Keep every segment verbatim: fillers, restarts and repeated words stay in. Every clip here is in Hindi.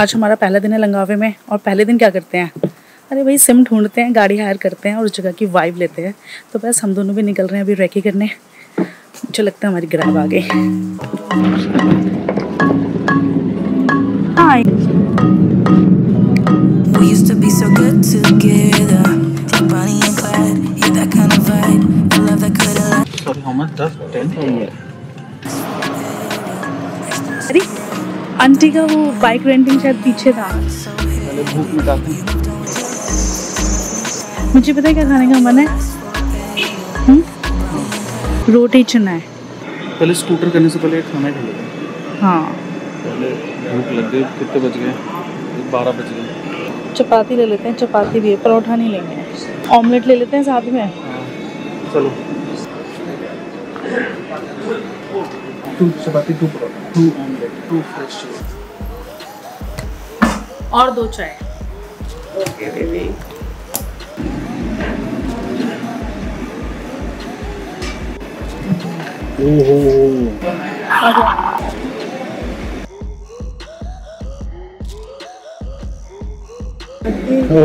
आज हमारा पहला दिन है लंगावे में, और पहले दिन क्या करते हैं, अरे भाई सिम ढूंढते हैं, गाड़ी हायर करते हैं और उस जगह की वाइब लेते हैं। तो बस हम दोनों भी निकल रहे हैं अभी रेकी करने। मुझे लगता है हमारी ग्राइब आ गई। अरे आंटी का वो बाइक रेंटिंग शायद पीछे था। मुझे पता है क्या खाने का मन है, रोटी चना है। पहले स्कूटर करने से पहले खाना खा लिया। हाँ पहले भूख लग गई। कितने बज गए? बारह बज गए। चपाती ले लेते हैं। चपाती भी है, परोठा नहीं लेंगे, ऑमलेट ले लेते हैं साथ में। चलो two chapati, two paratha, two omelette, two fresh cheese और दो चाय। Okay baby. ओहो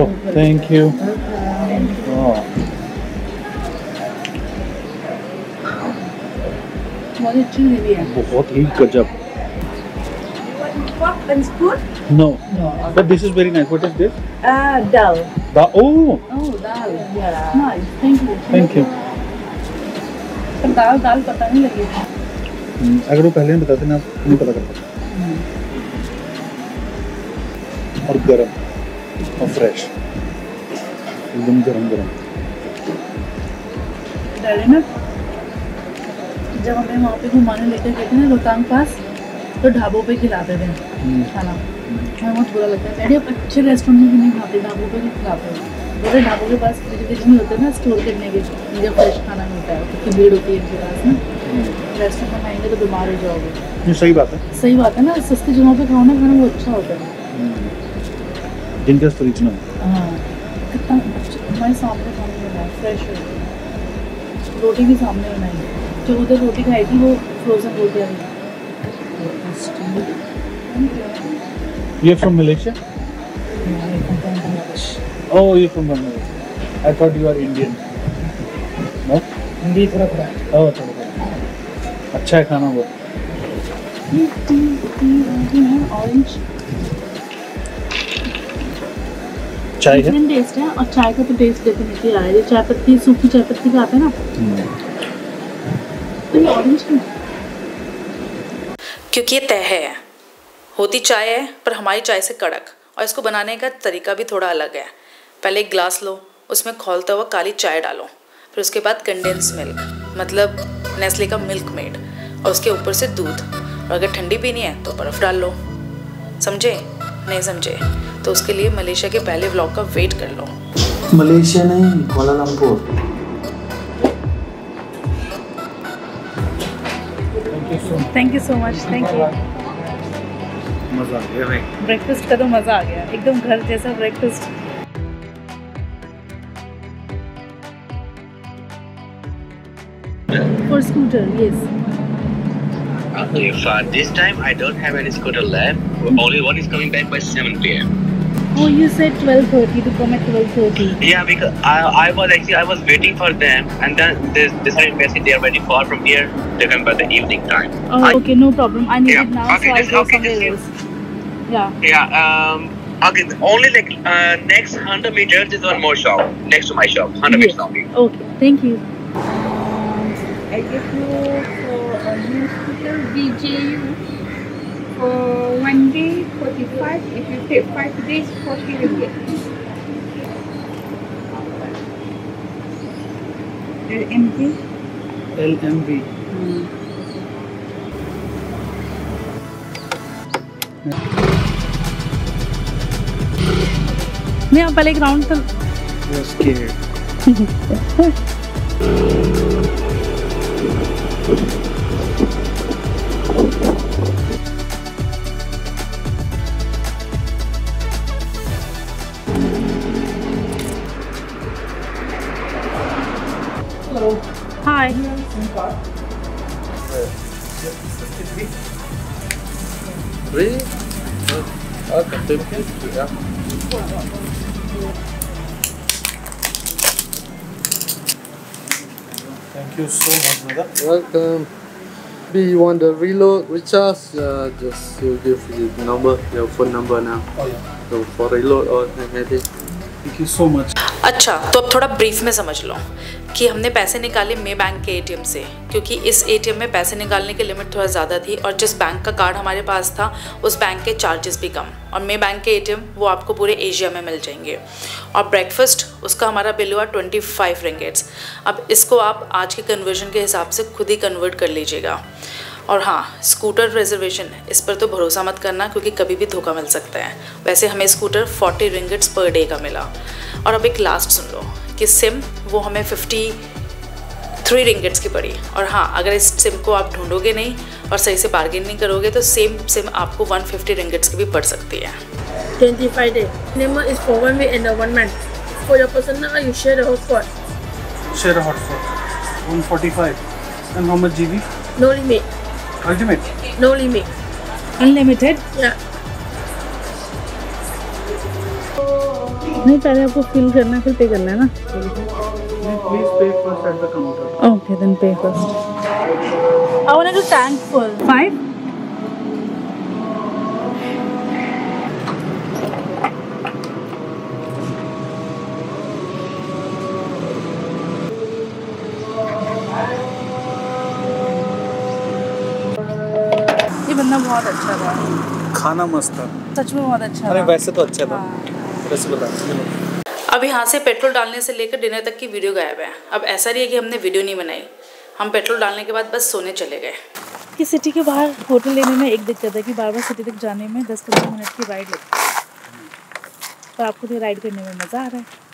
ओह थैंक यू। बहुत ही गजब। No. No. But this is very nice. What is this? Ah, uh, dal. Da oh. Oh, dal. Yeah. Nice. Thank you. Thank you. पर दाल दाल पता नहीं लगी। अगर वो पहले नहीं बताते ना, आप नहीं पता करते। और गरम, और फ्रेश, एकदम गरम गरम। डाले ना। जब हमें वहाँ पे घुमाने लेकर गए थे ना रोहतांग पास, तो ढाबों पे खिलाते थे खाना। हमें बहुत बुरा लगता है, डैडी आप अच्छे रेस्टोरेंट में नहीं खाते, ढाबों पे खिलाते हैं। बोले ढाबों के पास फ्रिजन होते हैं ना स्टोर करने के लिए, जब फ्रेश खाना मिलता है क्योंकि भीड़ होती है इनके पास ना। रेस्टोरेंट में खाएंगे तो बीमार हो जाओगे। सही बात है, सही बात है ना। सस्ती जगहों पर खाओ ना खाना, वो अच्छा होता है जिनका फ्रिज ना। हाँ कितना हमारे सामने खाना बना फ्रेश हो, रोटी भी सामने बनाएंगे। जो उधर रोटी खाई थी वो फ्रोजन हो गया। ये from Malaysia? Oh yeah from Malaysia. I thought you are Indian. No? Hindi थोड़ा थोड़ा। ओह थोड़ा थोड़ा। अच्छा है खाना वो। ये टी टी टी है ऑरेंज। चाय है? टेस्ट है, और चाय का तो टेस्ट डेफिनेटली आ रहा है। चाय पत्ती, सूखी चाय पत्ती खाते हैं ना, क्योंकि ये तय है होती चाय है पर हमारी चाय से कड़क, और इसको बनाने का तरीका भी थोड़ा अलग है। पहले एक ग्लास लो, उसमें खौलता हुआ काली चाय डालो, फिर उसके बाद कंडेंस मिल्क मतलब नेस्ले का मिल्क मेड, और उसके ऊपर से दूध, और अगर ठंडी पीनी है तो बर्फ़ डाल लो। समझे? नहीं समझे तो उसके लिए मलेशिया के पहले व्लॉग का वेट कर लो। मलेशिया नहीं, Kuala Lumpur. Thank you so much. Thank you. मज़ा आ गया भाई, ब्रेकफास्ट का तो मज़ा आ गया, एकदम घर जैसा breakfast. For scooter, yes. Okay, fine. This time I don't have any scooter left. Only one is coming back by seven P M Oh, you said twelve thirty to come at twelve thirty. Yeah, because I, I was actually I was waiting for them, and then they decided basically they are very far from here. They come by the evening time. Oh, I, okay, no problem. I need yeah, it now, okay, so just, I go okay, somewhere else. Yeah. Yeah. Um. Okay. Only like uh, next hundred meters is one more shop next to my shop. Hundred yes. meters only. Okay. Thank you. Um, I give you for a new scooter B J U. For one day, forty-five. If you take five days, forty ringgit. L M B. L M B. Hmm. नहीं आप पहले ग्राउंड तो। You're scared. Hi. Hi. Really? Okay. Thank you. Yeah. Thank you so much, brother. Welcome. B, you want the reload, recharge? Uh, just you give the number, your phone number now. Oh yeah. So for reload or anything. Thank you so much. अच्छा तो अब थोड़ा ब्रीफ में समझ लो कि हमने पैसे निकाले मे बैंक के एटीएम से, क्योंकि इस एटीएम में पैसे निकालने की लिमिट थोड़ा ज़्यादा थी और जिस बैंक का कार्ड हमारे पास था उस बैंक के चार्जेस भी कम, और मे बैंक के एटीएम वो आपको पूरे एशिया में मिल जाएंगे। और ब्रेकफास्ट उसका हमारा बिल हुआ ट्वेंटी फाइव रिंगेट्स। अब इसको आप आज के कन्वर्जन के हिसाब से खुद ही कन्वर्ट कर लीजिएगा। और हाँ, स्कूटर रिजर्वेशन इस पर तो भरोसा मत करना क्योंकि कभी भी धोखा मिल सकता है। वैसे हमें स्कूटर फोर्टी रिंगिट्स पर डे का मिला। और अब एक लास्ट सुन लो कि सिम वो हमें फिफ्टी थ्री रिंगिट्स की पड़ी। और हाँ, अगर इस सिम को आप ढूंढोगे नहीं और सही से बार्गेन नहीं करोगे तो सेम सिम आपको वन फिफ्टी रिंगिट्स की भी पड़ सकती है। Twenty five day minimum is for one week and one month. For your personal, you share a hotspot. Share a hotspot. one forty-five. And how much G B? No limit. Ultimate? No limit. Unlimited? Yeah. नहीं, पहले आपको fill करना फिर pay करना है ना? Please pay first at the counter. Okay, then pay first. I want to do tank full. Five? बहुत अच्छा था, खाना मस्त था, सच में बहुत अच्छा था। अरे वैसे तो अच्छा था, वैसे बता। अब यहाँ से पेट्रोल डालने से लेकर डिनर तक की वीडियो गायब है। अब ऐसा नहीं है कि हमने वीडियो नहीं बनाई, हम पेट्रोल डालने के बाद बस सोने चले गए। कि सिटी के बाहर होटल लेने में एक दिक्कत है कि बार बार सिटी तक जाने में दस पंद्रह मिनट की राइड लगती है, और आपको तो राइड करने में मज़ा आ रहा है।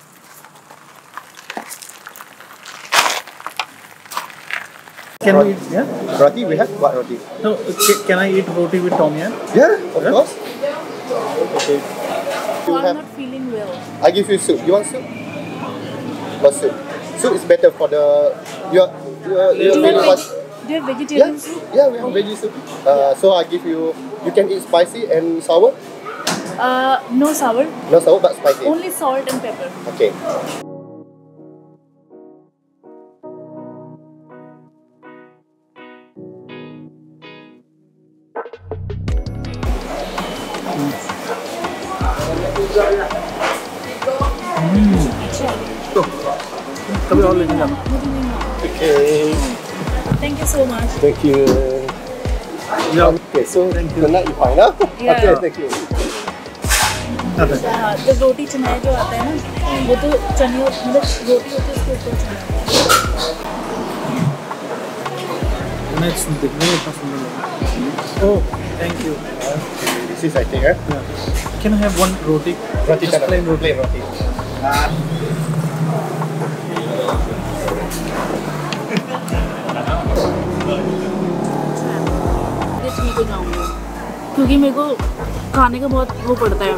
Can we eat? Yeah. Roti, we have what roti? No, can I eat roti with tom yum? Yeah, of yeah. course. Okay. You I'm have, not feeling well. I give you soup. You want soup? What soup? Soup is better for the your your. your do, you have veg, do you have vegetarian yeah? soup? Yeah, we have okay. veggie soup. Uh, so I give you. You can eat spicy and sour. Uh, no sour. No sour, but spicy. Only salt and pepper. Okay. कभी और लेने जाना। Okay. Thank you so much. Thank you. Yeah. Okay. So good night. You fine ना? Yeah. Okay. Thank you. तो रोटी चनाई जो आता है ना, वो तो चने और मतलब रोटी होती है उसके ऊपर चना। Next देखने का सुंदर। Oh, thank you. This is I think. Can I have one roti? Roti just plain roti. क्योंकि मेरे को खाने का बहुत वो पड़ता है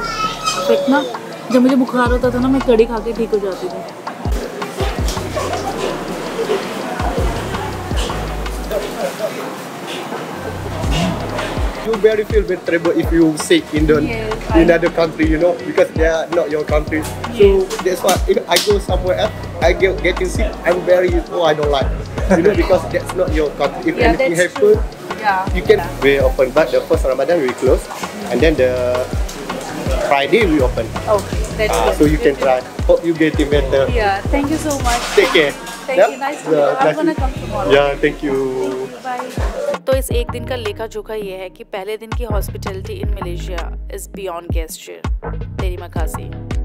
पेट ना, जब मुझे बुखार होता था ना मैं कड़ी खा के ठीक हो जाती थी। You very feel better if you sick in the yes, in other country, you know, because they are not your country. Yes. So that's why if I go somewhere else, I get getting sick. I'm very oh I don't like, you know, because that's not your country. If yeah, anything happens. Yeah. You can yeah. we open, but the first Ramadan we close, and then the Friday we open. Okay, that's uh, good. So you good can good. try. Hope you get it better. Yeah, thank you so much. Take care. Thank yeah? you. Nice to meet yeah, you. I'm gonna come tomorrow. Yeah, thank you. Thank you. Bye. तो इस एक दिन का लेखा जोखा ये है कि पहले दिन की hospitality in Malaysia is beyond gesture. तेरी मखासी।